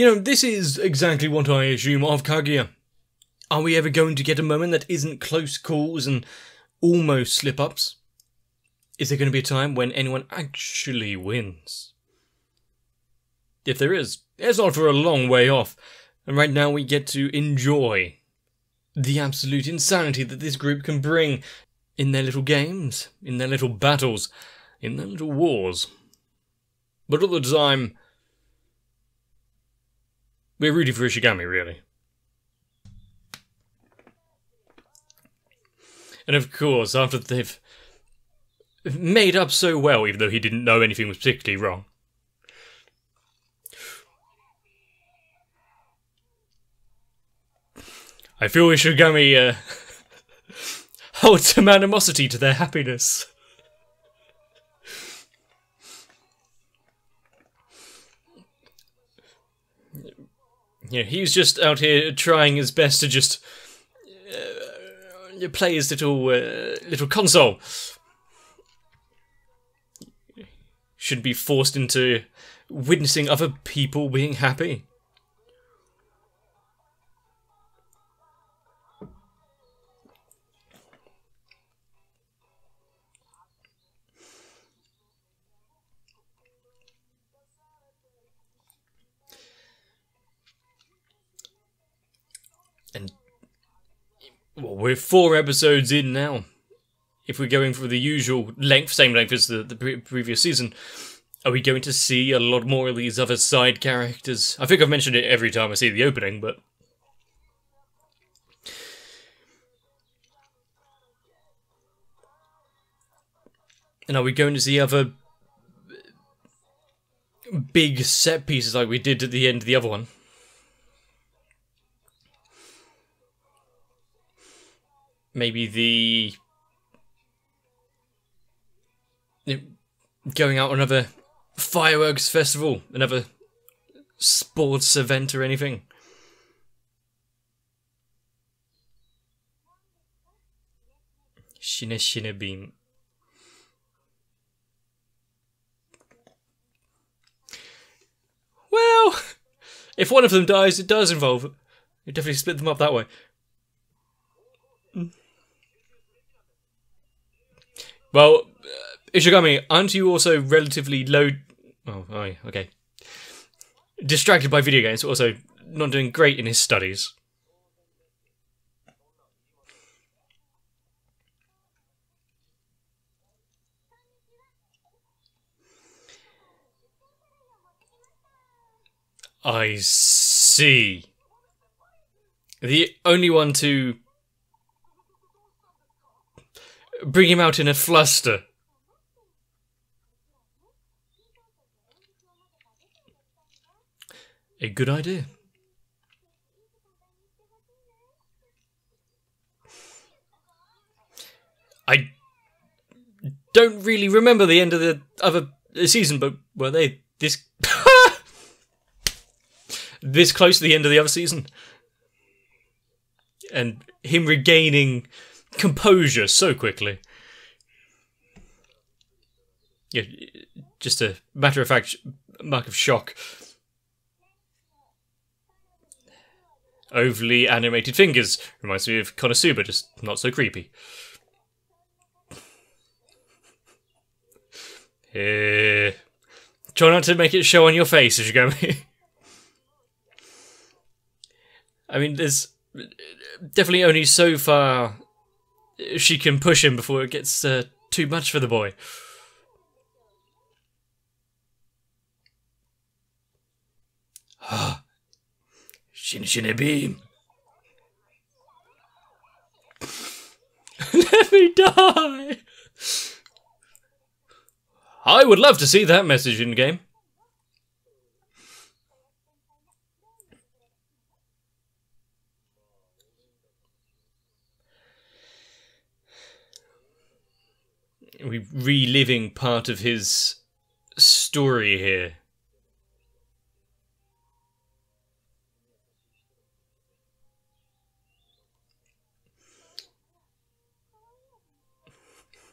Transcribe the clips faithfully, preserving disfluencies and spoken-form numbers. You know, this is exactly what I assume of Kaguya. Are we ever going to get a moment that isn't close calls and almost slip-ups? Is there going to be a time when anyone actually wins? If there is, it's not for a long way off, and right now we get to enjoy the absolute insanity that this group can bring in their little games, in their little battles, in their little wars. But at the time, we're rooting for Ishigami, really. And of course, after they've made up so well, even though he didn't know anything was particularly wrong. I feel Ishigami uh, holds some animosity to their happiness. Yeah, he's just out here trying his best to just uh, play his little uh, little console. Shouldn't be forced into witnessing other people being happy. And well, we're four episodes in now. If we're going for the usual length, same length as the, the pre previous season, are we going to see a lot more of these other side characters? I think I've mentioned it every time I see the opening, but... And are we going to see other big set pieces like we did at the end of the other one? Maybe the... going out on another fireworks festival, another sports event or anything. Shine Shine Beam. Well, if one of them dies, it does involve... It definitely split them up that way. Well... Ishigami, aren't you also relatively low... Oh, aye, okay. Distracted by video games, also not doing great in his studies. I see. The only one to... bring him out in a fluster. A good idea. I don't really remember the end of the other season, but were they this... this close to the end of the other season? And him regaining composure so quickly. Yeah, just a matter-of-fact mark of shock. Overly animated fingers. Reminds me of Konosuba, just not so creepy. Uh, try not to make it show on your face, Ishigami. I mean, there's definitely only so far she can push him before it gets uh, too much for the boy. Ah. Shin Shin Beam. Let me die! I would love to see that message in game. We're reliving part of his story here.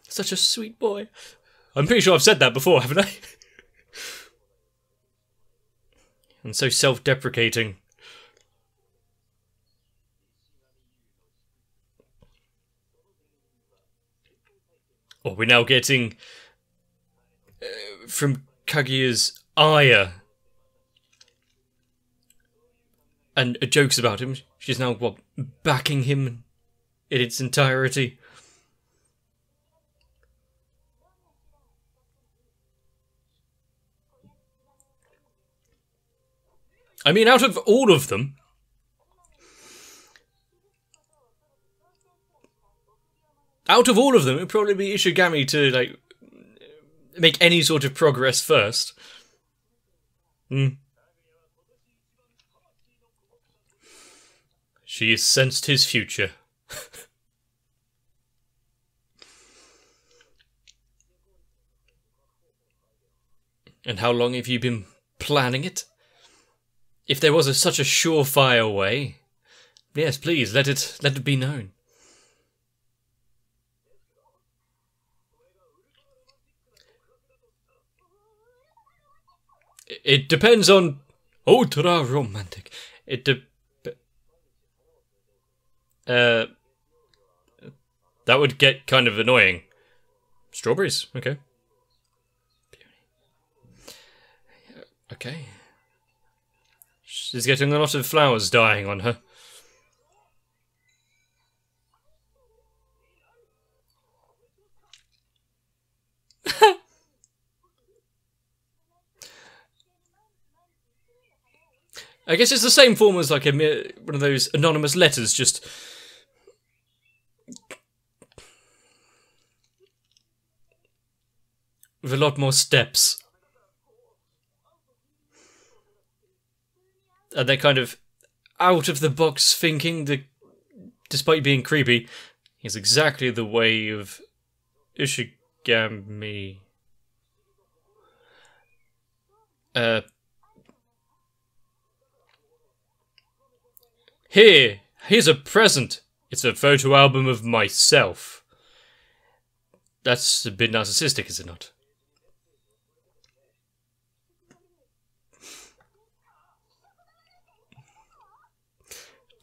Such a sweet boy. I'm pretty sure I've said that before, haven't I? and so self-deprecating. Well, we're now getting uh, from Kaguya's ire and uh, jokes about him. She's now, what, backing him in its entirety. I mean, out of all of them, out of all of them, it would probably be Ishigami to, like, make any sort of progress first. Hmm. She has sensed his future. And how long have you been planning it? If there was a, such a surefire way, yes, please, let it, let it be known. It depends on... ultra romantic. It de... Uh... That would get kind of annoying. Strawberries, okay. Okay. She's getting a lot of flowers dying on her. I guess it's the same form as like a mere, one of those anonymous letters, just... with a lot more steps. And they're kind of out-of-the-box thinking that, despite being creepy, is exactly the way of Ishigami. Uh... Here, here's a present. It's a photo album of myself. That's a bit narcissistic, is it not?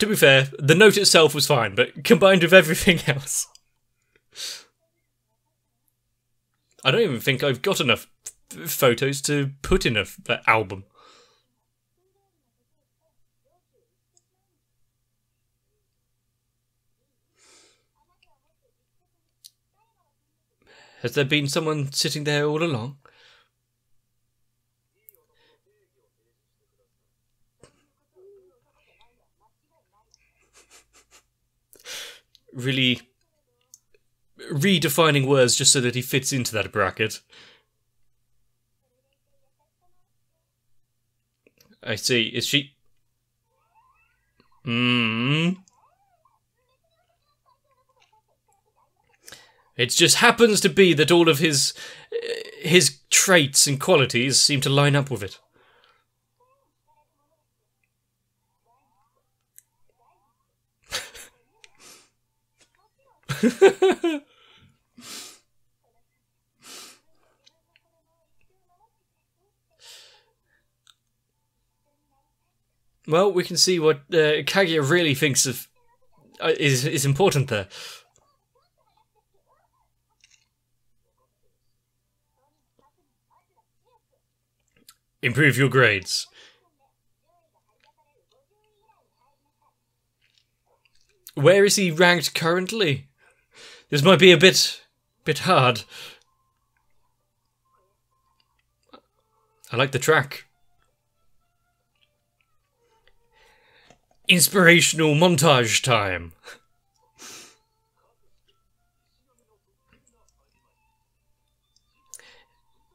To be fair, the note itself was fine, but combined with everything else. I don't even think I've got enough photos to put in a uh, album. Has there been someone sitting there all along? Really redefining words just so that he fits into that bracket. I see. Is she... Mm. It just happens to be that all of his his traits and qualities seem to line up with it. Well, we can see what uh, Kaguya really thinks of uh, is is important there. Improve your grades. Where is he ranked currently? This might be a bit... bit hard. I like the track. Inspirational montage time.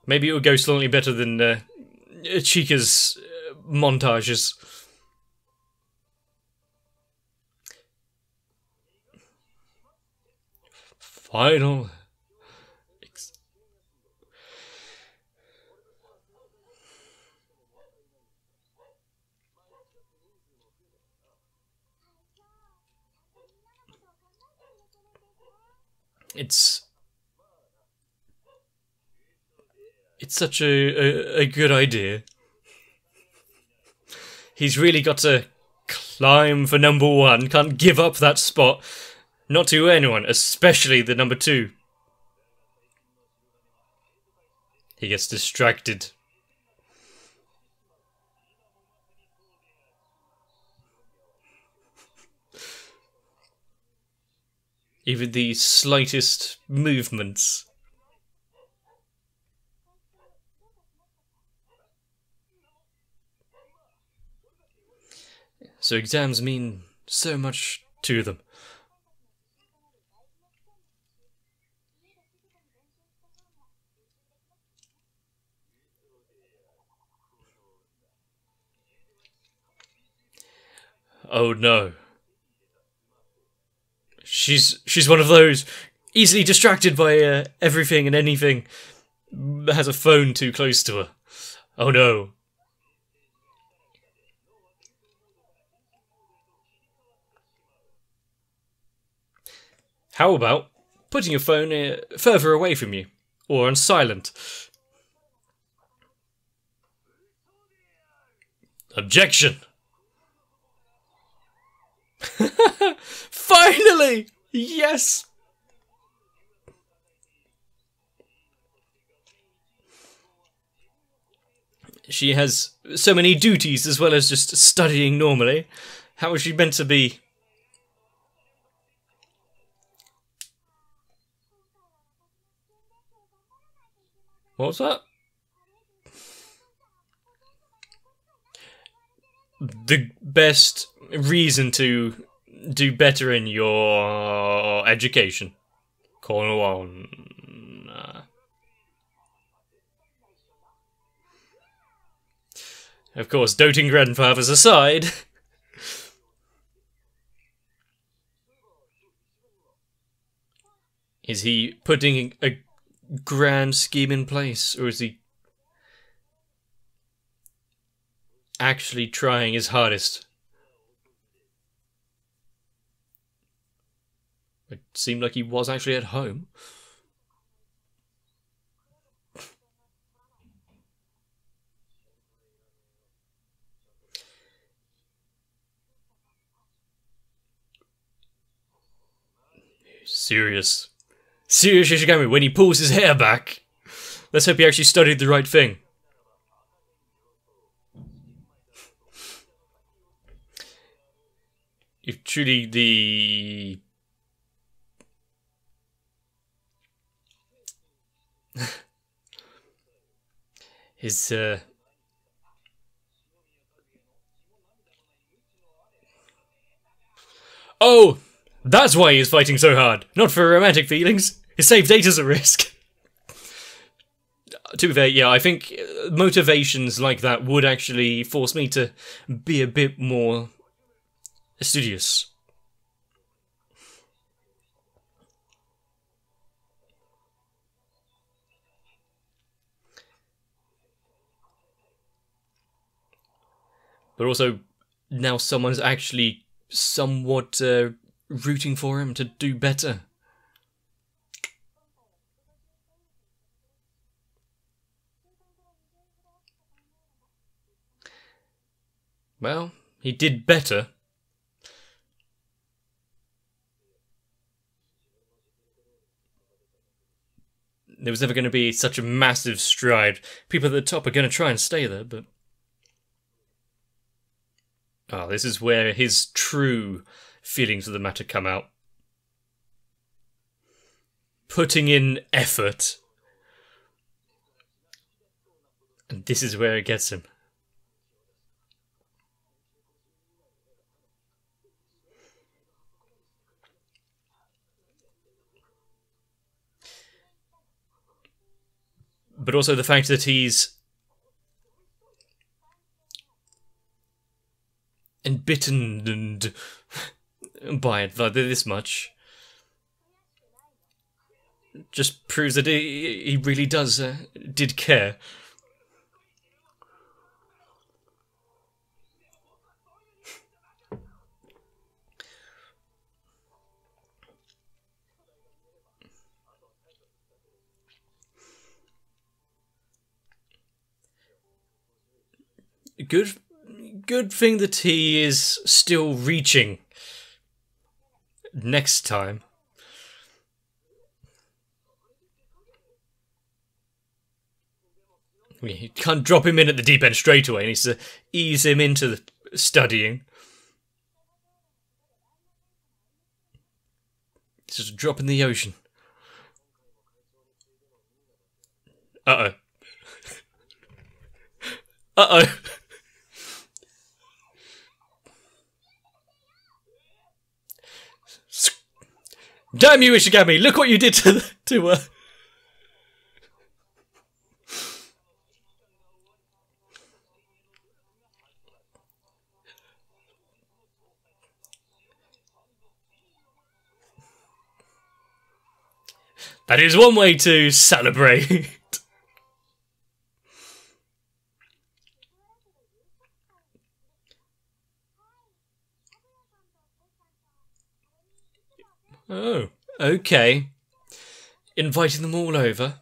Maybe it'll go slightly better than... Uh, Chika's uh, montages. Final. Ex it's. It's such a, a, a good idea. He's really got to climb for number one, can't give up that spot. Not to anyone, especially the number two. He gets distracted. Even the slightest movements. So exams mean so much to them. Oh no. She's she's one of those easily distracted by uh, everything and anything. Has a phone too close to her. Oh no. How about putting your phone uh, further away from you or on silent? Objection. Finally! Yes! She has so many duties as well as just studying normally. How is she meant to be? What was that? The best reason to do better in your education. Call on. Uh, of course, doting grandfathers aside. Is he putting a grand scheme in place, or is he actually trying his hardest? It seemed like he was actually at home. Serious. Serious Ishigami when he pulls his hair back. Let's hope he actually studied the right thing. If truly the... His, uh... Oh! That's why he's fighting so hard! Not for romantic feelings! His save data's a risk! To be fair, yeah, I think motivations like that would actually force me to be a bit more... studious. But also, now someone's actually somewhat uh, rooting for him to do better. Well, he did better. There was never going to be such a massive stride. People at the top are going to try and stay there, but... Ah, oh, this is where his true feelings of the matter come out. Putting in effort. And this is where it gets him. But also the fact that he's embittered by it by this much just proves that he, he really does uh, did care. Good, good thing that he is still reaching next time. We can't drop him in at the deep end straight away. He needs to ease him into the studying. It's just a drop in the ocean. Uh-oh. Uh-oh. Damn you, Ishigami! Look what you did to the, to uh That is one way to celebrate. Oh, okay. Inviting them all over.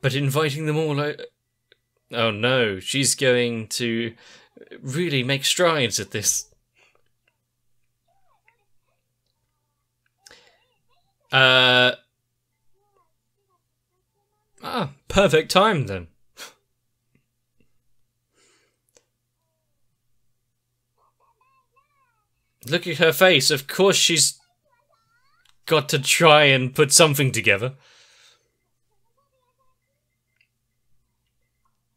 But inviting them all over... Oh no, she's going to really make strides at this. Uh... Ah, perfect time then. Look at her face. Of course she's got to try and put something together.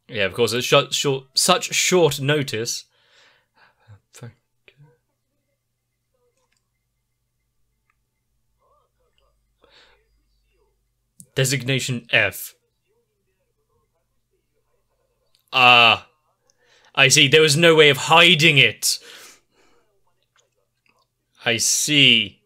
Yeah, of course, it's short, short, such short notice. Designation F. Ah, I see. There was no way of hiding it. I see.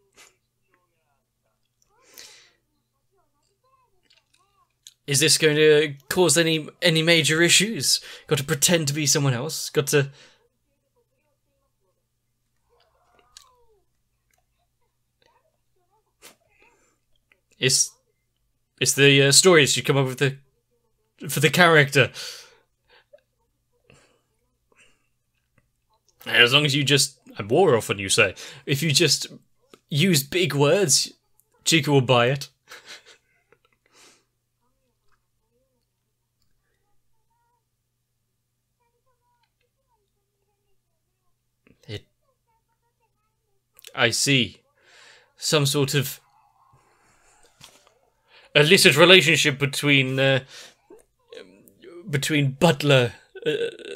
Is this going to cause any any major issues? Got to pretend to be someone else. Got to. It's it's the uh, stories you come up with the for the character. As long as you just. I wore off on you, say. If you just use big words, Chika will buy it. It. I see. Some sort of illicit relationship between uh, between butler, uh,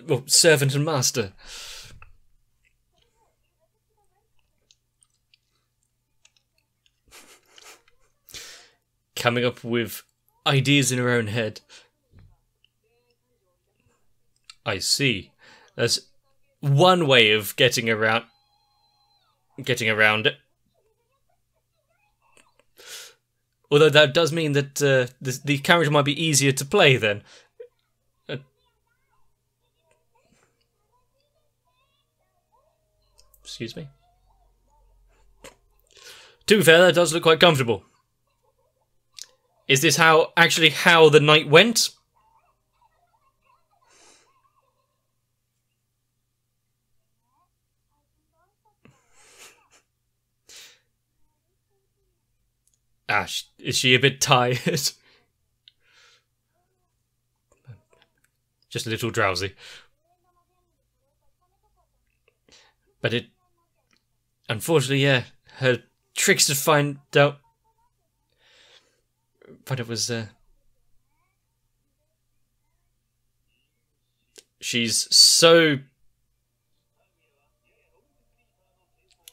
well, servant, and master. Coming up with ideas in her own head. I see. That's one way of getting around getting around it. Although that does mean that uh, the, the character might be easier to play then. Uh, excuse me. To be fair, that does look quite comfortable. Is this how actually how the night went? Ah, is she a bit tired? Just a little drowsy. But it, unfortunately, yeah, her tricks to find out. But it was, uh... she's so...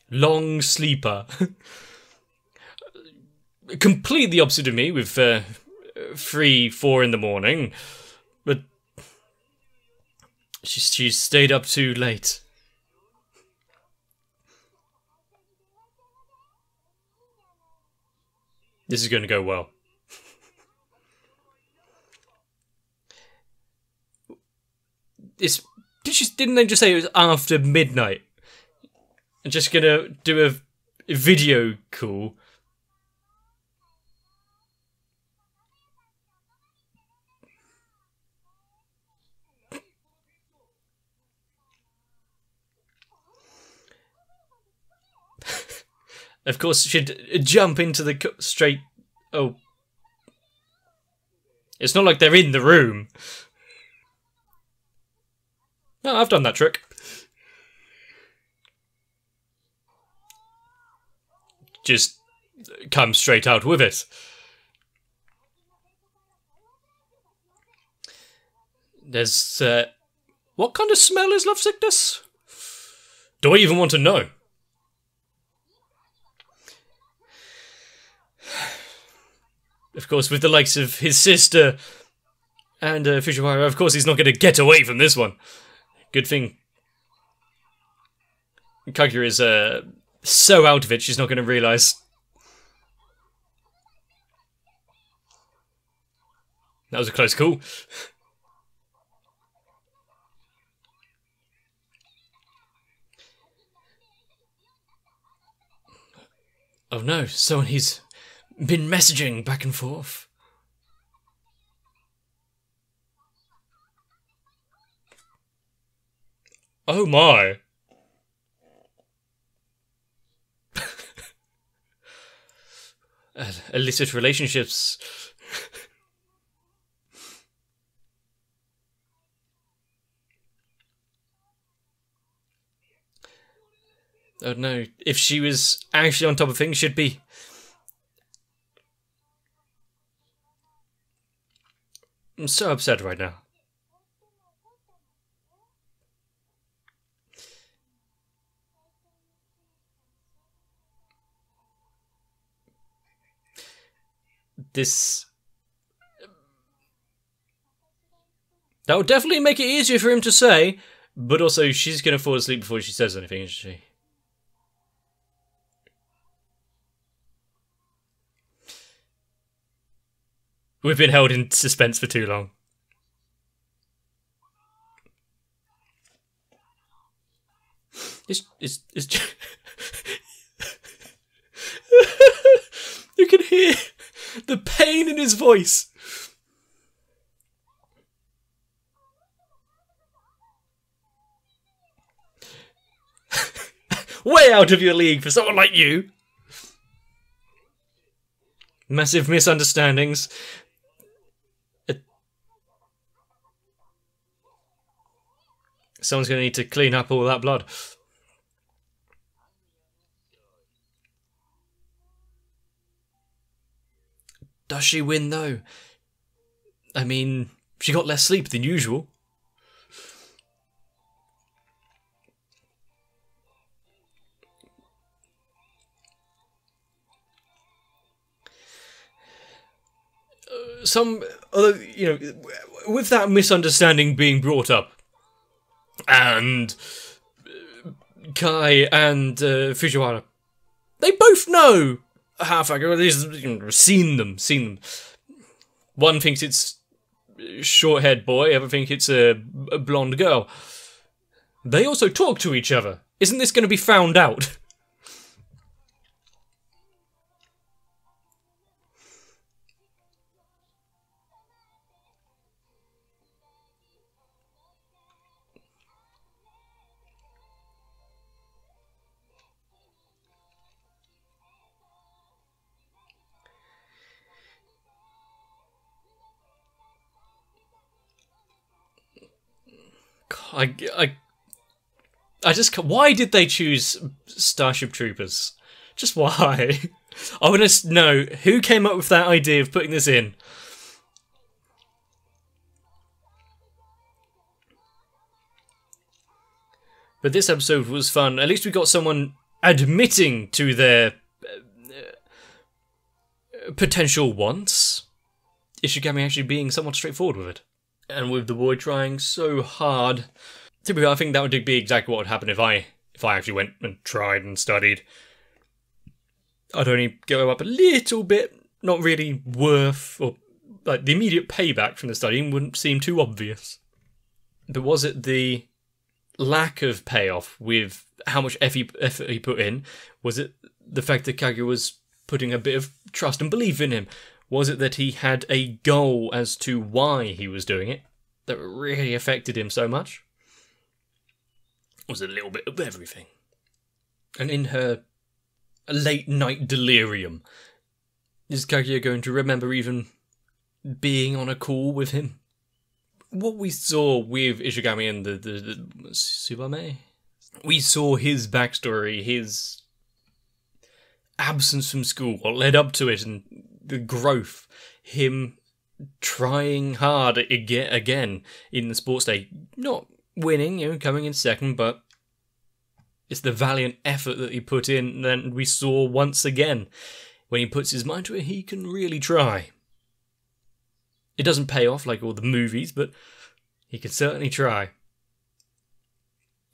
long sleeper. Completely opposite of me with, uh, three, four in the morning. But... She's, she's stayed up too late. This is going to go well. It's, did she, didn't they just say it was after midnight? I'm just gonna do a, a video call. Of course, should jump into the co straight... Oh. It's not like they're in the room. No, I've done that trick. Just come straight out with it. There's... Uh, what kind of smell is love sickness? Do I even want to know? Of course, with the likes of his sister and uh, Fujiwara, of course he's not going to get away from this one. Good thing Kaguya is uh, so out of it, she's not going to realise. That was a close call. Oh no, someone he's been messaging back and forth. Oh my. Illicit relationships. Oh no, if she was actually on top of things, she'd be... I'm so upset right now. This... That would definitely make it easier for him to say, but also she's going to fall asleep before she says anything, isn't she? We've been held in suspense for too long. It's... it's... it's just... You can hear the pain in his voice. Way out of your league for someone like you. Massive misunderstandings. Someone's going to need to clean up all that blood. Does she win, though? I mean, she got less sleep than usual. Uh, some, although, you know, with that misunderstanding being brought up, and Kai and uh, Fujiwara, they both know Half-Hacker, at least seen them, seen them. One thinks it's short-haired boy, other thinks it's a, a blonde girl. They also talk to each other. Isn't this going to be found out? I, I, I just... Why did they choose Starship Troopers? Just why? I want to know who came up with that idea of putting this in. But this episode was fun. At least we got someone admitting to their uh, potential wants. Ishigami actually being somewhat straightforward with it. And with the boy trying so hard, to be fair, I think that would be exactly what would happen if I if I actually went and tried and studied. I'd only go up a little bit, not really worth, or like the immediate payback from the studying wouldn't seem too obvious. But was it the lack of payoff with how much effort he put in? Was it the fact that Kaguya was putting a bit of trust and belief in him? Was it that he had a goal as to why he was doing it that really affected him so much? Was it a little bit of everything? And in her a late night delirium. Is Kaguya going to remember even being on a call with him? What we saw with Ishigami and the, the, the Tsubame, we saw his backstory, his absence from school, what led up to it, and the growth, him trying hard again in the sports day, not winning, you know, coming in second, but it's the valiant effort that he put in, and then we saw once again, when he puts his mind to it, he can really try. It doesn't pay off like all the movies, but he can certainly try.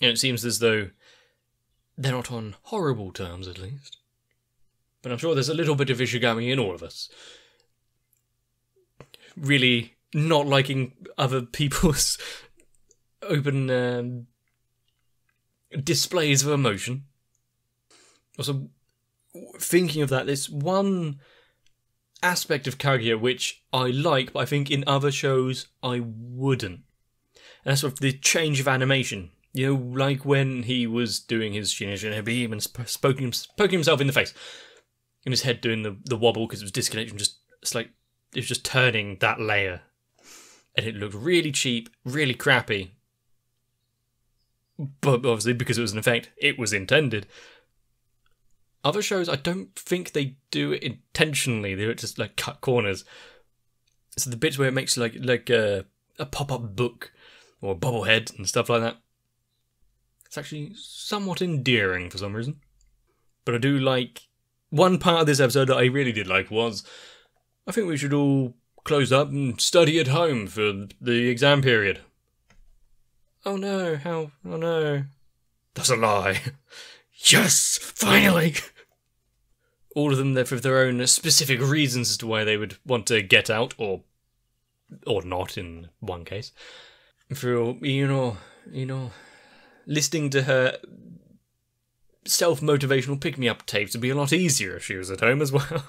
And it seems as though they're not on horrible terms, at least. But I'm sure there's a little bit of Ishigami in all of us. Really not liking other people's open um, displays of emotion. Also, thinking of that, this one aspect of Kaguya which I like, but I think in other shows I wouldn't. And that's sort of the change of animation. You know, like when he was doing his Shinigami beam and sp spoking, poking himself in the face, and his head doing the, the wobble because it was disconnected from just, it's like, it was just turning that layer. And it looked really cheap, really crappy. But obviously, because it was an effect, it was intended. Other shows, I don't think they do it intentionally. They just like cut corners. So the bits where it makes like like a, a pop-up book or a bobblehead and stuff like that, it's actually somewhat endearing for some reason. But I do like one part of this episode that I really did like was, I think we should all close up and study at home for the exam period. Oh no! How? Oh no! That's a lie. Yes, finally! All of them, there for their own specific reasons as to why they would want to get out, or or not in one case. For, you know, you know, listening to her self-motivational pick-me-up tapes would be a lot easier if she was at home as well.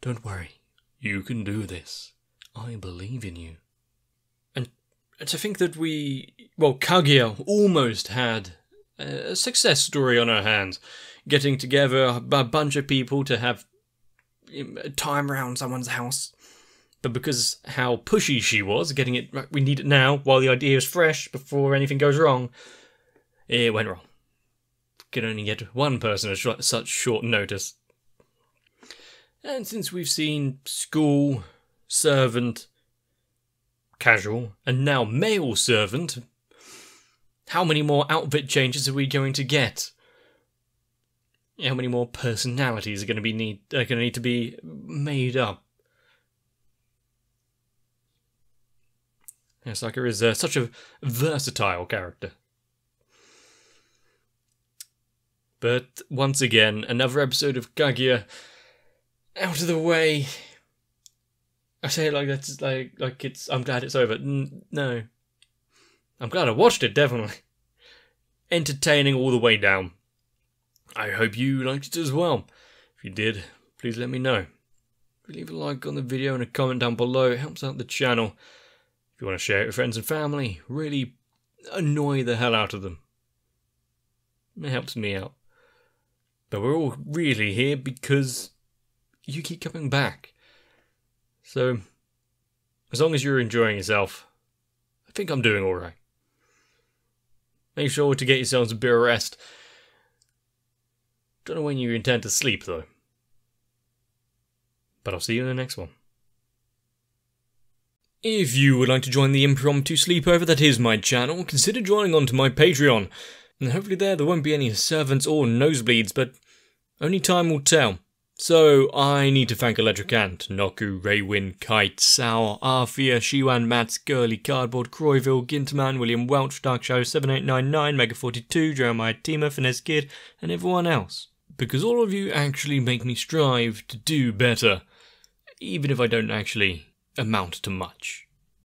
Don't worry, you can do this. I believe in you. And to think that we, well, Kaguya almost had a success story on our hands, getting together a bunch of people to have time around someone's house. But because how pushy she was, getting it, we need it now, while the idea is fresh, before anything goes wrong, it went wrong. Can only get one person at such short notice. And since we've seen school, servant, casual, and now male servant, how many more outfit changes are we going to get? How many more personalities are going to be need are going to need to be made up? Saka is uh, such a versatile character. But once again, another episode of Kaguya out of the way. I say it like that's like like it's. I'm glad it's over. N no. I'm glad I watched it, definitely. Entertaining all the way down. I hope you liked it as well. If you did, please let me know. Leave a like on the video and a comment down below. It helps out the channel. If you want to share it with friends and family, really annoy the hell out of them. It helps me out. But we're all really here because you keep coming back. So, as long as you're enjoying yourself, I think I'm doing alright. Make sure to get yourselves a bit of rest. Don't know when you intend to sleep though. But I'll see you in the next one. If you would like to join the impromptu sleepover that is my channel, consider joining onto my Patreon. And hopefully there there won't be any servants or nosebleeds, but only time will tell. So I need to thank Electric Ant, Noku, Raywin, Kite, Saur, Arfia, Shewan, Mats, Gurley, Cardboard, Croyville, Ginterman, William Welch, Darkshow, seven eight nine nine, Mega forty-two, Jeremiah Tima, Finesse Kid, and everyone else. Because all of you actually make me strive to do better, even if I don't actually amount to much.